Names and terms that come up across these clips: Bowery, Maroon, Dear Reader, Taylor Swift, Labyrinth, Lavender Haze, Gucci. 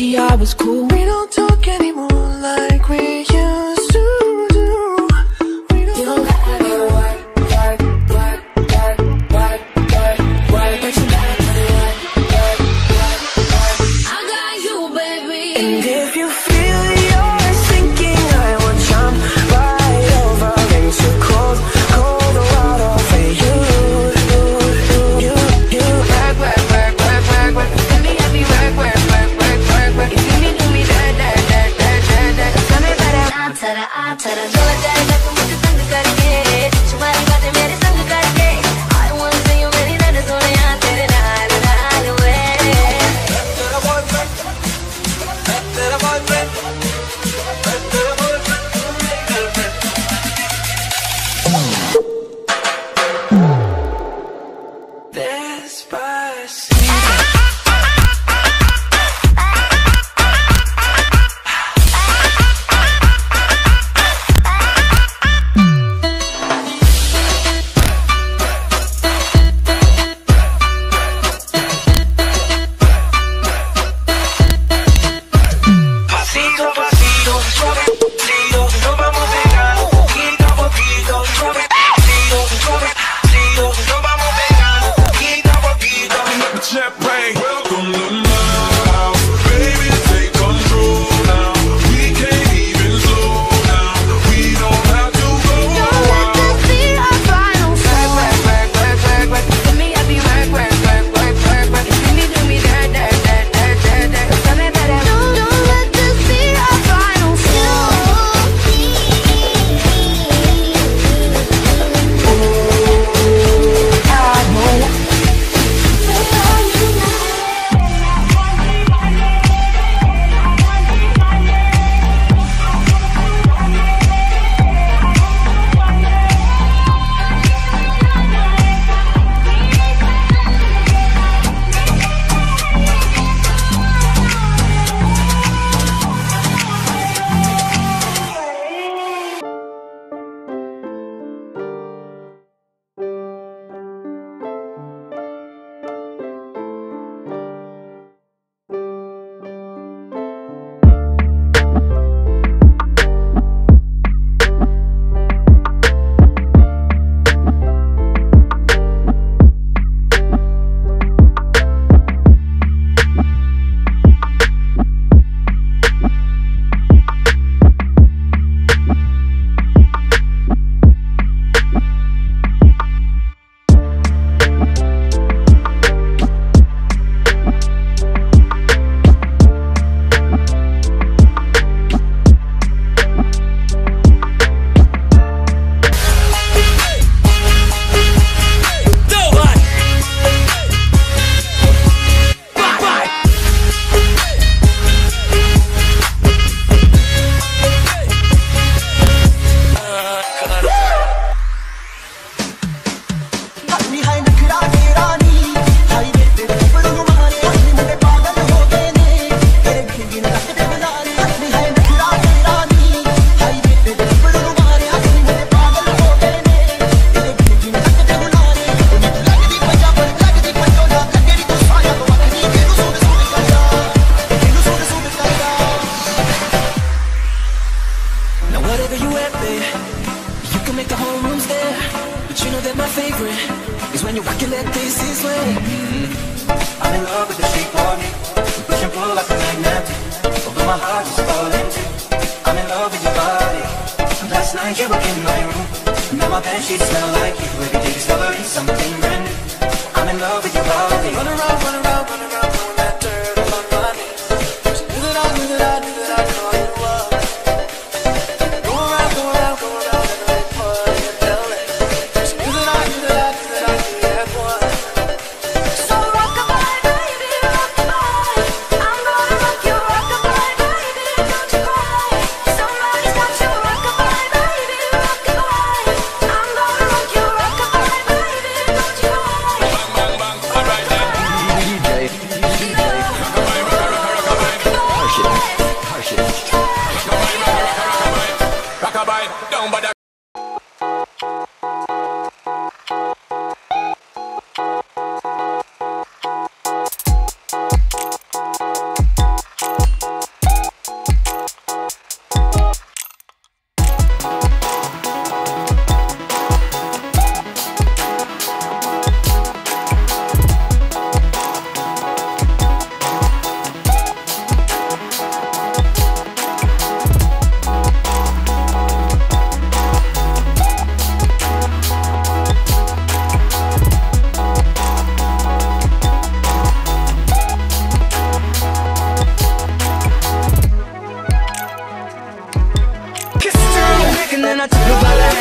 Gucci, I was cool. We don't talk anymore like we used to do. We don't. You don't gotta go work. But you gotta go work. I got you, baby. And if you feel you're sinking, I will jump right over into cold, cold water for you. You work.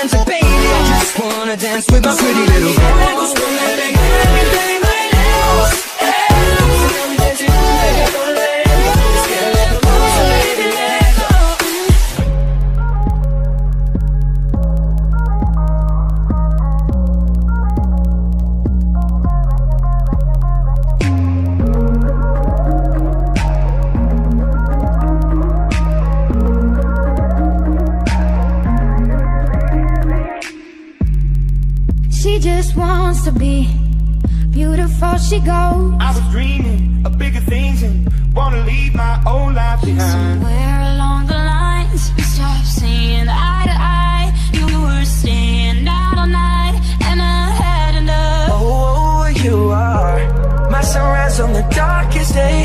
hands up, baby. I just wanna dance with my pretty little girl. I just wanna make everything my nails. She just wants to be beautiful, she goes. I was dreaming of bigger things and wanna leave my old life behind. Somewhere along the lines, we stopped seeing eye to eye. You were staying out all night, and I had enough. Oh, you are my sunrise on the darkest day.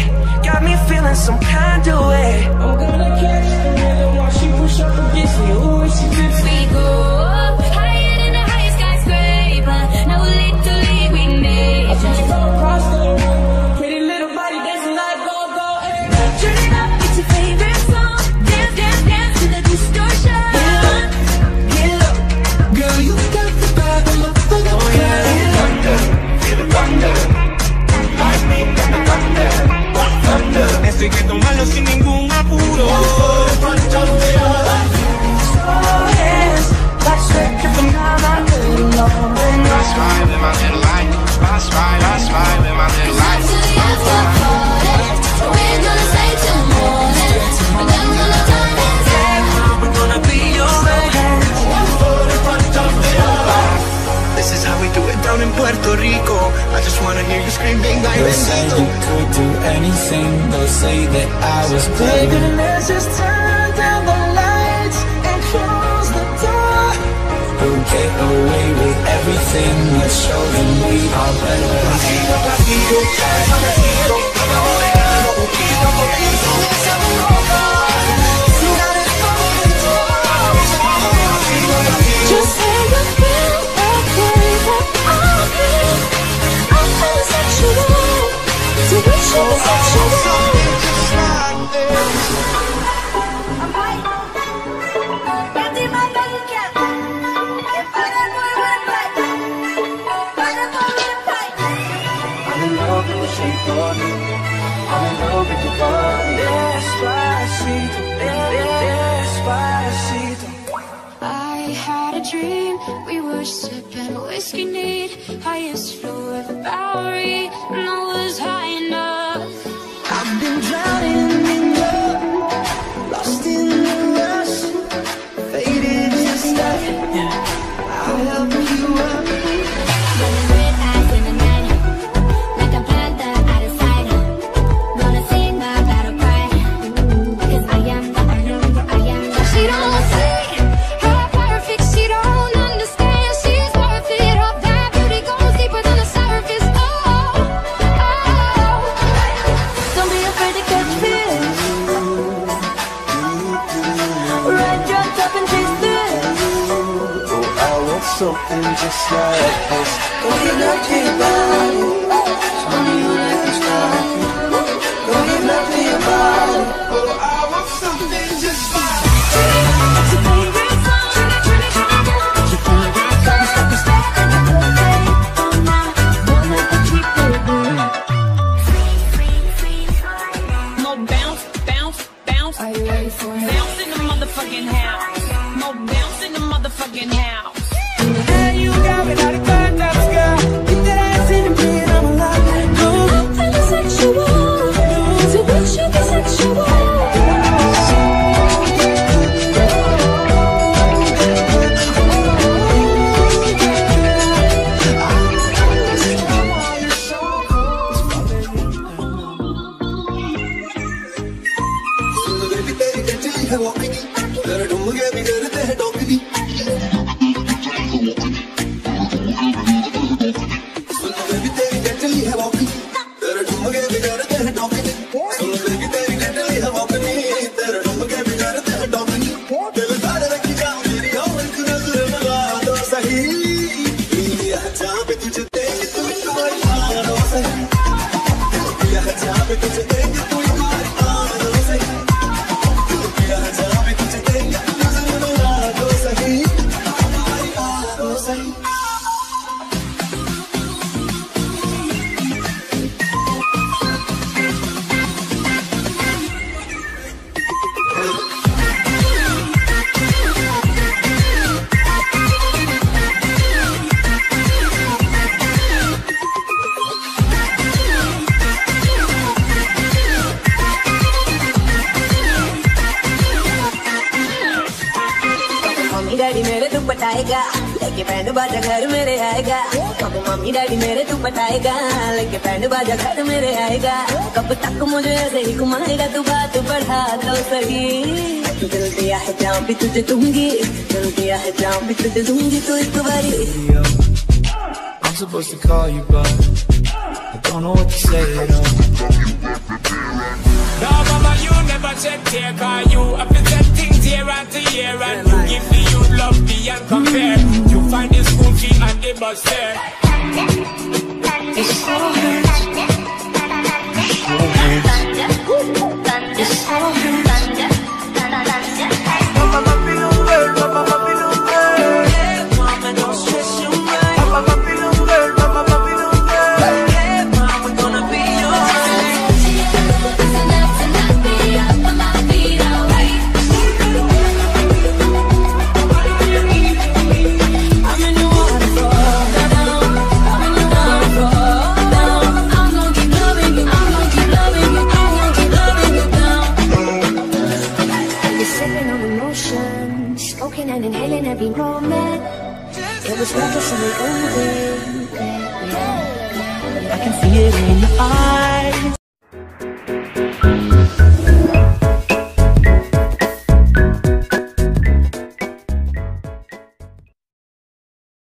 Got me feeling some kind of way. I'm gonna catch the rhythm while she push up against me. Ooh, she drips. We go up higher than the highest skyscraper. No little league we made. I just go across the room. Pretty little body dancing like go go. Turn it up, it's your favorite song. Dance, dance, dance to the distortion. Get up, girl, you got the vibe, I'm up for the oh, yeah. Thunder, feel the thunder. Lightning and the thunder, thunder. Esto hay que tomarlo sin ningún apuro. Puerto Rico, I just wanna hear you screaming like they say you could do anything. They'll say that I was playing. Baby, let's just turn down the lights and close the door. We'll get away with everything. Let's show them we are better. Just say the I had a dream, we were sipping whiskey neat, highest floor of the Bowery, and I was high enough. I've been drowning in love, lost in the rush, faded and stuck. I'll help you up. Something just like this. Don't you love me about it? Tell me you like this about me. Don't you love me about it? Oh, I want something just like this. It's your favorite song. It's your favorite song. Stop and stop and I don't play all night. Don't let the keep it good. Free, free, free. More bounce, bounce, bounce. Are you ready for it? Bounce in the motherfucking house. More bounce in the motherfucking house. पटाएगा, लेके band बाजा घर मेरे आएगा। कब mummy daddy मेरे तू पटाएगा, लेके band बाजा घर मेरे आएगा। कब तक मुझे ऐसे ही घुमाएगा तू, बात बढ़ा तो सही। दिल दिया है जाम भी तुझे दूंगी, दिल दिया है जाम भी तुझे दूंगी तो एक बारी। I'm supposed to call you but I don't know what to say at all. No mama, you never check care, cause you up to set things year after year, and you give me you love me and compare. You find the school fee and the bus fare. It so hurts. It so hurts. Mama, love me no hurt. Mama, love me no hurt. Mama, don't stress your mind. Mama, love me no hurt. Mama, love me no hurt. Yeah, mama, gonna be alright. It's enough to knock me off my feet, alright. I'm in the waterfall, down. I'm in the waterfall, down. I'm gonna keep loving you, I'm gonna keep loving you, I'm gonna keep loving you down. You're sipping on emotions, smoking and inhaling every moment. It was reckless and we owned it. I can see it in your eyes.